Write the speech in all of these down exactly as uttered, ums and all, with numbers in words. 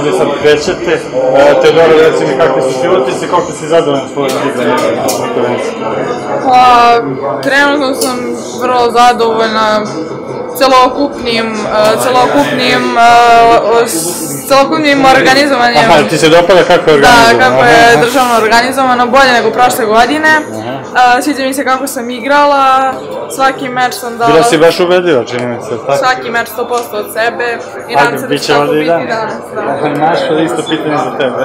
gdje sad krećete. Teodora, reci mi kakvi su životnici, koliko si zadovoljna svojom igranjem na konkurenciji? Pa, trenutno sam vrlo zadovoljna celokupnim, celokupnim, celokupnim organizovanjem. Aha, ti se dopada kako je organizovano? Da, kako je državno organizovano, bolje nego prošle godine. Sviđa mi se kako sam igrala, svaki meč sam dala... Bila si baš ubedljiva, čini mi se, tako? Svaki meč sto posto od sebe i nadam se da će tako biti danas. Našo isto pitanje za tebe.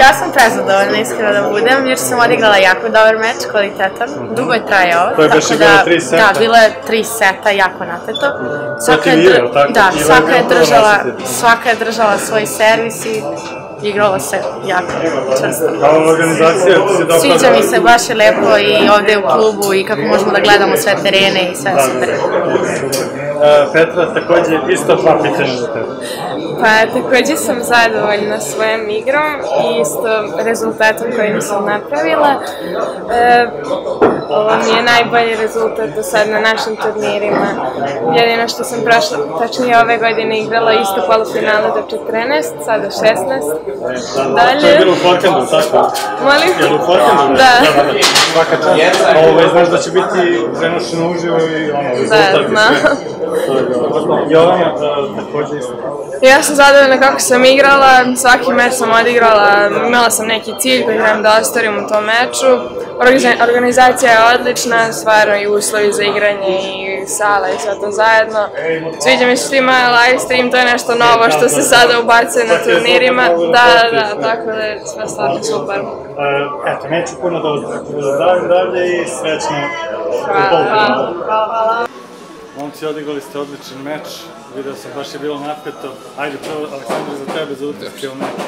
Ja sam prezadovoljna, iskreno da budem, jer sam odigrala jako dobar meč, kvalitetan. Dugo je trajao, tako da... Da, bilo je tri seta, jako napeto. Da, svaka je držala svoj servis i igrala se jako čvrsto. Sviđa mi se, baš je lepo i ovde u klubu i kako možemo da gledamo sve terene i sve super. Petra, takođe isto dva pitanja za tebe. Pa, takođe sam zadovoljna svojom igrom i isto rezultatom kojim sam napravila. Ovo mi je najbolji rezultat do sad na našim turnirima. Jedino što sam prošla, tačnije ove godine igrala isto polufinale do četrnaest, sada šesnaest. Dalje... To je bilo u Portlandu, tako? Molim? Je li u Portlandu? Da. Svaka čast. Znaš da će biti prenošeno uživo i ono, rezultat i sve. Jovana, takođe isto. Ja sam zadovoljna kako sam igrala, svaki meč sam odigrala, imala sam neki cilj koji trebam da ostvarim u tom meču. Organizacija je odlična, stvarno i uslovi za igranje i sala i sve to zajedno. Sviđa mi se što ima live stream, to je nešto novo što se sada ubacuje na turnirima. Da, da, da, tako da je sve stvarno super. Eto, neću puno da uzdravim dalje i srećno. Hvala, hvala. Momci, odigrali ste odličan meč, video sam baš je bilo napeto. Ajde, prvo, Aleksandar, za tebe za utiske u meču.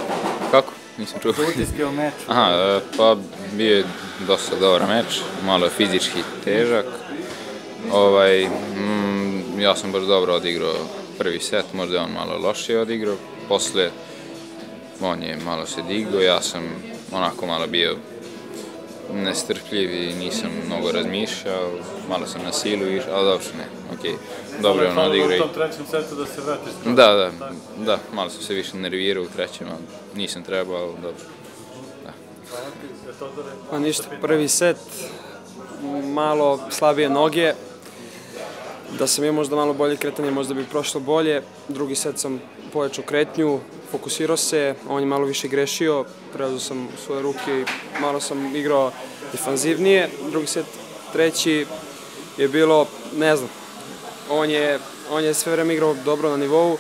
Kako? Nisam čuo. Za utiske u meču. Aha, pa bio je dosta dobar meč, malo je fizički težak. Ja sam baš dobro odigrao prvi set, možda je on malo lošije odigrao. Posle, on je malo se digao, ja sam onako malo bio nestrpljiv i nisam mnogo razmišljao, malo sam na silu išao, ali dobro ne, okej, dobro je ono odigrao i... Samo je hvala u tom trećem setu da se vratiš skoro. Da, da, da, malo sam se više nervirao u trećem, ali nisam trebao, ali dobro, da. Pa ništa, prvi set, malo slabije noge, da sam imao možda malo bolje kretanje, možda bi prošlo bolje, drugi set sam pojačao kretnju, fokusirao se, on je malo više grešio, preuzeo sam u svoje ruke i malo sam igrao defanzivnije. Drugi set, treći je bilo, ne znam, on je sve vreme igrao dobro na nivou,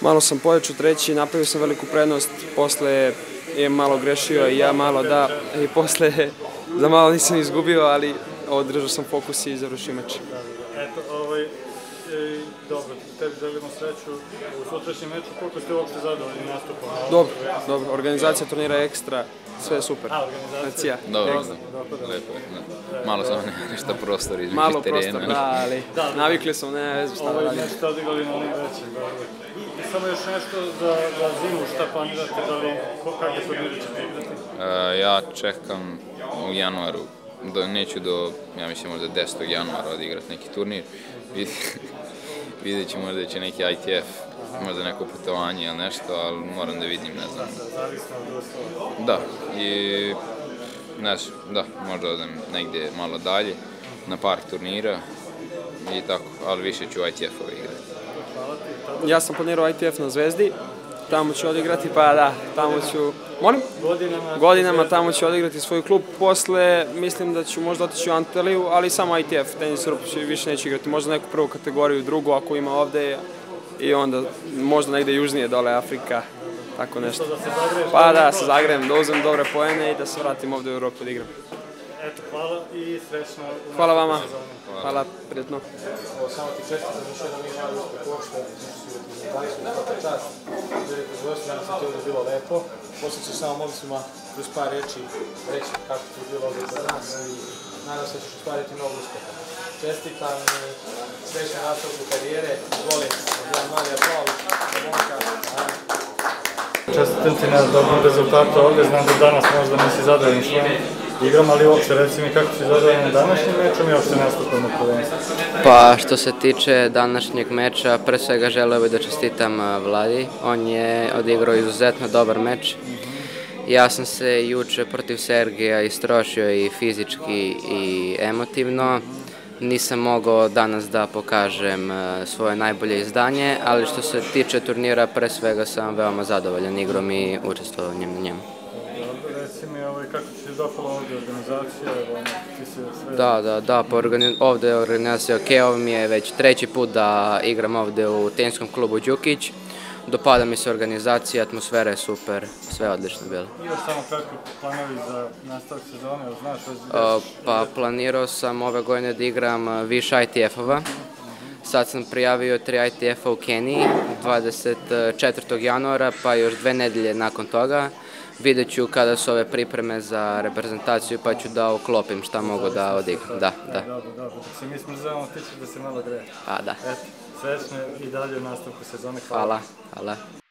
malo sam pojačao treći, napravio sam veliku prednost, posle je malo grešio i ja malo da, i posle za malo nisam izgubio, ali održao sam fokus i završio meč. Dobro, tebi želimo sreću u sutrašnjem meču, koliko ste uopšte zadovoljni nastupom? Dobro, dobro, organizacija turnira je ekstra, sve je super. A, organizacija? Dobro, lepo, malo sam nešto prostor između terena. Malo prostor, da, ali navikli sam, ne vezu šta da radim. Ovo je nešto odigrali na onim većim, dobro. Samo još nešto za zimu, šta planirate, da li, kakve su turnire ćete igrati? Ja čekam u januaru, neću do, ja mislim možda desetog januara odigrati neki turnir. Vidjet ću možda će neki I T F, možda neko putovanje ili nešto, ali moram da vidim, ne znam. Zavisno od uslova? Da, i ne znam, da, možda odem negdje malo dalje, na par turnira i tako, ali više ću I T F-ove igrati. Ja sam planirao I T F na Zvezdi, tamo ću odigrati, pa da, tamo ću... Molim? Godinama tamo ću odigrati svoj klub, posle mislim da ću možda otići u Antaliju, ali samo I T F, tenis Europe više neću igrati, možda neku prvu kategoriju, drugu ako ima ovde i onda možda negde južnije dole Afrika, tako nešto. Pa da, se zagrejem, da uzmem dobre poene i da se vratim ovde u Europu da igram. Eto, hvala i srećno. Hvala vama, hvala, prijatno. Samo ti često sam još jedan mi mali uspeh uopšte, dali smo svaka čast, bili kroz gosti, nam se to je bilo lepo. Poslije ću samo mogli smo kroz par reći, reći kako ti je bilo ovdje za nas i nadam se da ću stvariti mnogo uspeha. Čestitam i srećno nastavku karijere, volim, jedan mali aplauz, da momka. Čestitam ti na dobrom rezultatu ovdje, znam da danas možda nisi zadovoljni što. igram, ali uopšte reci mi kako si zadovoljan današnjim mečom i uopšte nastupom u prvenstvu? Pa što se tiče današnjeg meča, pre svega želeo bih da čestitam Vladi, on je odigrao izuzetno dobar meč. Ja sam se juče protiv Sergeja istrošio i fizički i emotivno. Nisam mogao danas da pokažem svoje najbolje izdanje, ali što se tiče turnira, pre svega sam veoma zadovoljan igrom i učestvovanjem na njemu. Reci mi, kako ti se dopala ovde organizacija? Da, da, da, ovde je organizacija ok, ovo mi je već treći put da igram ovde u teniskom klubu Đukić. Dopada mi se organizacija, atmosfera je super, sve je odlično bilo. Imaš samo kratko planovi za nastavak sezone, ili znaš što ćeš? Pa planirao sam ove godine da igram više I T F-ova. Sad sam prijavio tri I T F-a u Keniji, dvadeset četvrtog januara, pa još dve nedelje nakon toga. Vidjet ću kada su ove pripreme za reprezentaciju, pa ću da uklopim šta mogu da odigram. Da, da. Dobro, dobro. Dakle, mi smo znamo tiče da se malo greje. Pa da. Srećno i dalje u nastavku sezone. Hvala. Hvala.